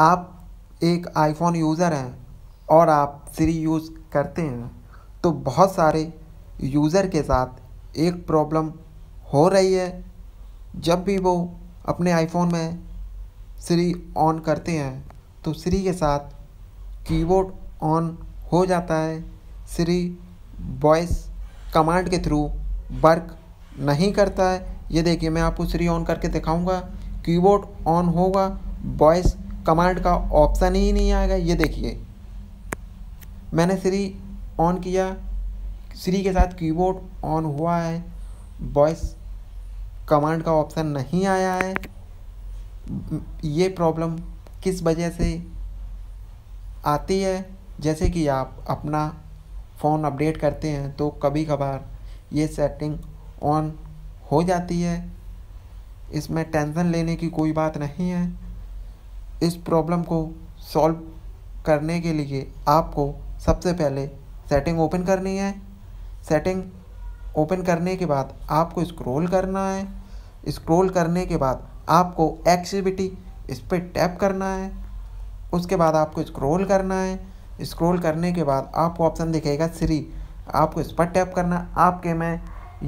आप एक iPhone user हैं और आप सिरी यूज़ करते हैं, तो बहुत सारे यूज़र के साथ एक प्रॉब्लम हो रही है। जब भी वो अपने आईफोन में सिरी ऑन करते हैं तो सिरी के साथ कीबोर्ड ऑन हो जाता है, सिरी वॉइस कमांड के थ्रू वर्क नहीं करता है। ये देखिए, मैं आपको सिरी ऑन करके दिखाऊंगा, कीबोर्ड ऑन होगा, वॉइस कमांड का ऑप्शन ही नहीं आएगा। ये देखिए, मैंने सिरी ऑन किया, सिरी के साथ कीबोर्ड ऑन हुआ है, वॉइस कमांड का ऑप्शन नहीं आया है। ये प्रॉब्लम किस वजह से आती है? जैसे कि आप अपना फ़ोन अपडेट करते हैं तो कभी कभार ये सेटिंग ऑन हो जाती है। इसमें टेंशन लेने की कोई बात नहीं है। इस प्रॉब्लम को सॉल्व करने के लिए आपको सबसे पहले सेटिंग ओपन करनी है। सेटिंग ओपन करने के बाद आपको स्क्रॉल करना है। स्क्रॉल करने के बाद आपको एक्टिविटी, इस पर टैप करना है। उसके बाद आपको स्क्रॉल करना है। स्क्रॉल करने के बाद आपको ऑप्शन दिखेगा सिरी, आपको इस पर टैप करना। आपके में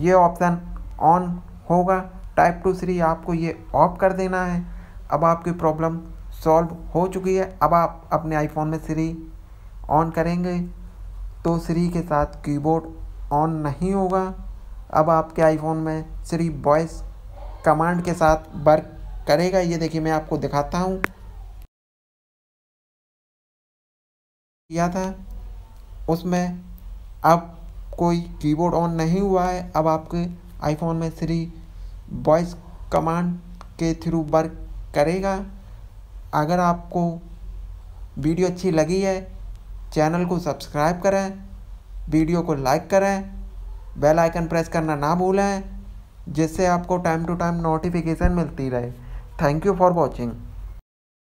ये ऑप्शन ऑन होगा, टाइप टू सिरी, आपको ये ऑफ कर देना है। अब आपकी प्रॉब्लम सॉल्व हो चुकी है। अब आप अपने आईफोन में सिरी ऑन करेंगे तो सिरी के साथ कीबोर्ड ऑन नहीं होगा। अब आपके आईफोन में सिरी वॉइस कमांड के साथ वर्क करेगा। ये देखिए, मैं आपको दिखाता हूँ किया था, उसमें अब कोई कीबोर्ड ऑन नहीं हुआ है। अब आपके आईफोन में सिरी वॉइस कमांड के थ्रू वर्क करेगा। अगर आपको वीडियो अच्छी लगी है, चैनल को सब्सक्राइब करें, वीडियो को लाइक करें, बेल आइकन प्रेस करना ना भूलें, जिससे आपको टाइम टू टाइम नोटिफिकेशन मिलती रहे। Thank you for watching.